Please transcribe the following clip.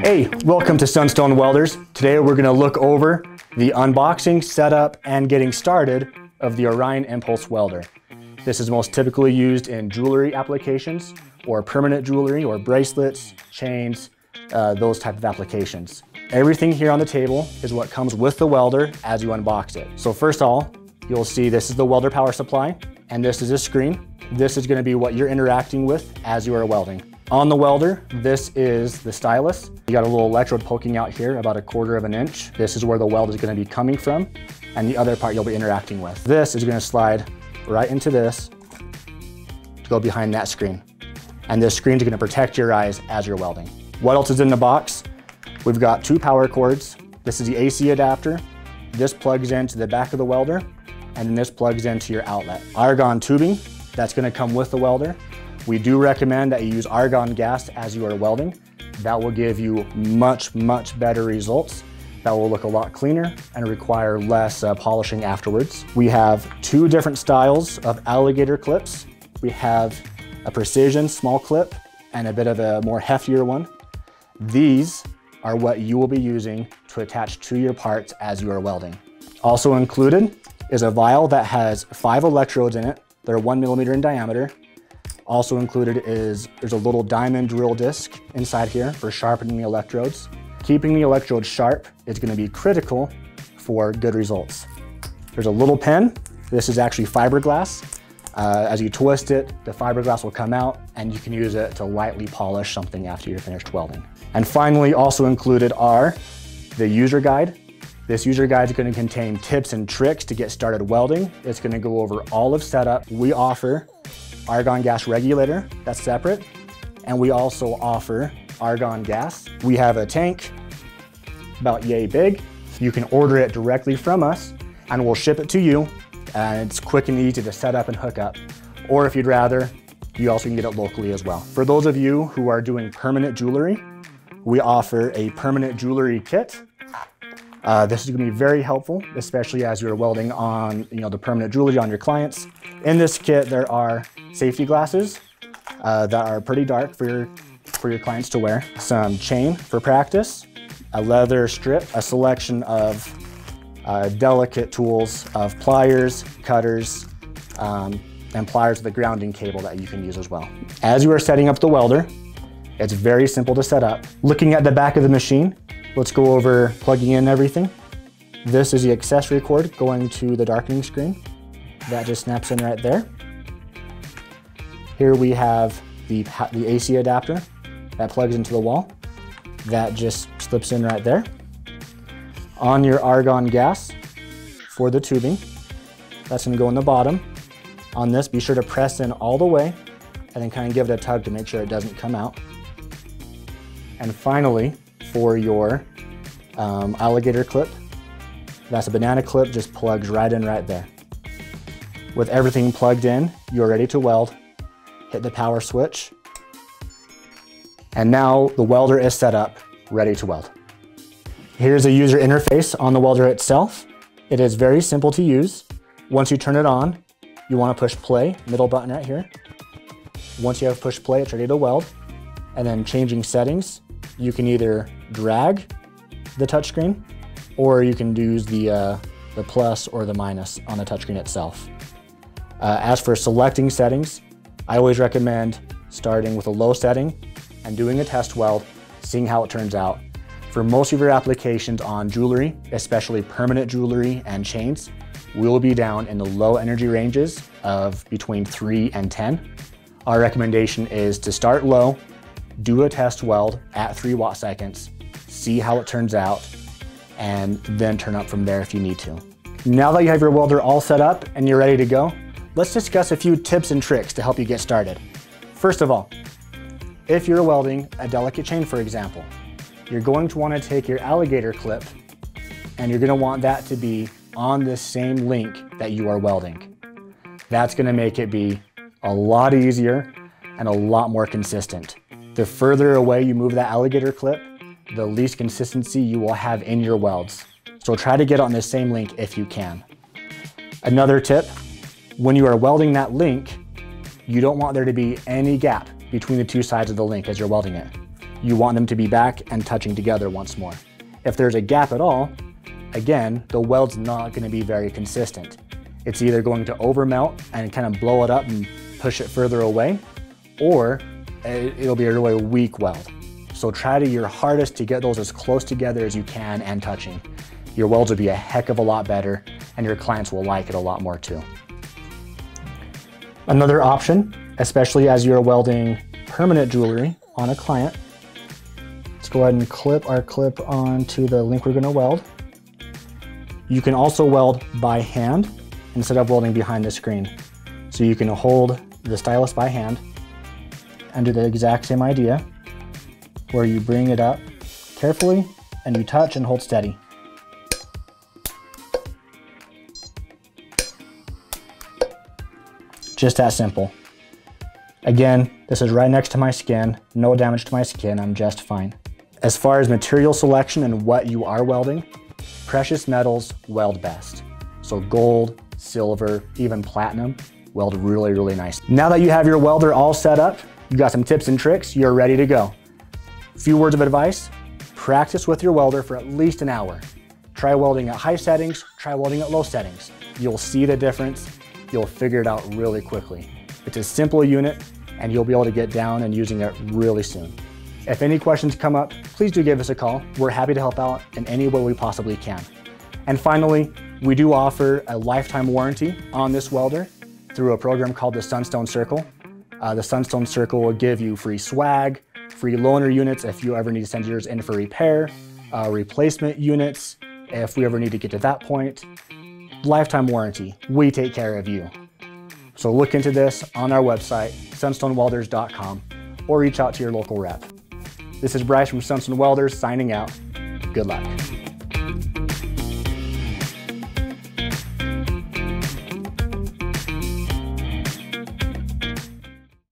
Hey, welcome to Sunstone Welders. Today we're going to look over the unboxing, setup, and getting started of the Orion mPulse Welder. This is most typically used in jewelry applications or permanent jewelry or bracelets, chains, those type of applications. Everything here on the table is what comes with the welder as you unbox it. So first of all, you'll see this is the welder power supply and this is a screen. This is going to be what you're interacting with as you are welding. On the welder, this is the stylus. You got a little electrode poking out here about 1/4 of an inch. This is where the weld is going to be coming from, and the other part you'll be interacting with. This is going to slide right into this to go behind that screen. And this screen is going to protect your eyes as you're welding. What else is in the box? We've got 2 power cords. This is the AC adapter. This plugs into the back of the welder, and then this plugs into your outlet. Argon tubing, that's going to come with the welder. We do recommend that you use argon gas as you are welding. That will give you much, much better results. That will look a lot cleaner and require less polishing afterwards. We have 2 different styles of alligator clips. We have a precision small clip and a bit of a more heftier one. These are what you will be using to attach to your parts as you are welding. Also included is a vial that has 5 electrodes in it. They're 1 millimeter in diameter. Also included is, there's a little diamond drill disc inside here for sharpening the electrodes. Keeping the electrodes sharp is going to be critical for good results. There's a little pin. This is actually fiberglass. As you twist it, the fiberglass will come out and you can use it to lightly polish something after you're finished welding. And finally, also included are the user guide. This user guide is going to contain tips and tricks to get started welding. It's going to go over all of setup. We offer argon gas regulator, that's separate. And we also offer argon gas. We have a tank about yay big. You can order it directly from us and we'll ship it to you. And it's quick and easy to set up and hook up. Or if you'd rather, you also can get it locally as well. For those of you who are doing permanent jewelry, we offer a permanent jewelry kit. This is going to be very helpful, especially as you're welding on, the permanent jewelry on your clients. In this kit, there are safety glasses that are pretty dark for your clients to wear, some chain for practice, a leather strip, a selection of delicate tools of pliers, cutters, and pliers with a grounding cable that you can use as well. As you are setting up the welder, it's very simple to set up. Looking at the back of the machine, let's go over plugging in everything. This is the accessory cord going to the darkening screen. That just snaps in right there. Here we have the AC adapter that plugs into the wall. That just slips in right there. On your argon gas for the tubing, that's gonna go in the bottom. On this, be sure to press in all the way and then kind of give it a tug to make sure it doesn't come out. And finally, for your alligator clip. That's a banana clip, just plugs right in right there. With everything plugged in, you're ready to weld. Hit the power switch. And now the welder is set up, ready to weld. Here's the user interface on the welder itself. It is very simple to use. Once you turn it on, you want to push play, middle button right here. Once you have push play, it's ready to weld. And then changing settings, you can either drag the touchscreen or you can use the plus or the minus on the touchscreen itself. As for selecting settings, I always recommend starting with a low setting and doing a test weld, seeing how it turns out. For most of your applications on jewelry, especially permanent jewelry and chains, we'll be down in the low energy ranges of between 3 and 10. Our recommendation is to start low, do a test weld at 3 watt seconds, see how it turns out, and then turn up from there if you need to. Now that you have your welder all set up and you're ready to go, let's discuss a few tips and tricks to help you get started. First of all, if you're welding a delicate chain, for example, you're going to want to take your alligator clip and you're going to want that to be on the same link that you are welding. That's going to make it be a lot easier and a lot more consistent. The further away you move that alligator clip, the least consistency you will have in your welds. So try to get on the same link if you can. Another tip, when you are welding that link, You don't want there to be any gap between the two sides of the link as you're welding it. You want them to be back and touching together once more. If there's a gap at all, again, the weld's not going to be very consistent. It's either going to overmelt and kind of blow it up and push it further away, or it'll be a really weak weld. So try to your hardest to get those as close together as you can and touching. Your welds will be a heck of a lot better, and your clients will like it a lot more too. Another option, especially as you're welding permanent jewelry on a client, let's go ahead and clip our clip onto the link we're going to weld. You can also weld by hand instead of welding behind the screen. So you can hold the stylus by hand and do the exact same idea where you bring it up carefully and you touch and hold steady. Just that simple. Again, this is right next to my skin, no damage to my skin, I'm just fine. As far as material selection and what you are welding, precious metals weld best. So gold, silver, even platinum, weld really, really nice. Now that you have your welder all set up, you got some tips and tricks, you're ready to go. A few words of advice, practice with your welder for at least an hour. Try welding at high settings, try welding at low settings. You'll see the difference, you'll figure it out really quickly. It's a simple unit and you'll be able to get down and using it really soon. If any questions come up, please do give us a call. We're happy to help out in any way we possibly can. And finally, we do offer a lifetime warranty on this welder through a program called the Sunstone Circle. The Sunstone Circle will give you free swag, free loaner units if you ever need to send yours in for repair, replacement units if we ever need to get to that point. Lifetime warranty, we take care of you. So look into this on our website, sunstonewelders.com, or reach out to your local rep. This is Bryce from Sunstone Welders signing out. Good luck.